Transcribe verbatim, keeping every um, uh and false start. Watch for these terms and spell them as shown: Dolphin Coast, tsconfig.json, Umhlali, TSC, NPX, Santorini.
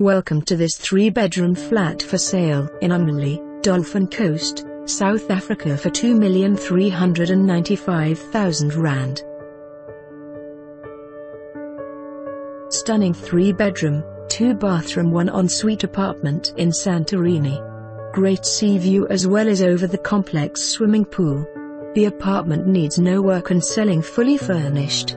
Welcome to this three-bedroom flat for sale in Umhlali, Dolphin Coast, South Africa for two million three hundred ninety-five thousand rand. Stunning three-bedroom, two-bathroom, one-ensuite apartment in Santorini. Great sea view as well as over the complex swimming pool. The apartment needs no work and selling fully furnished.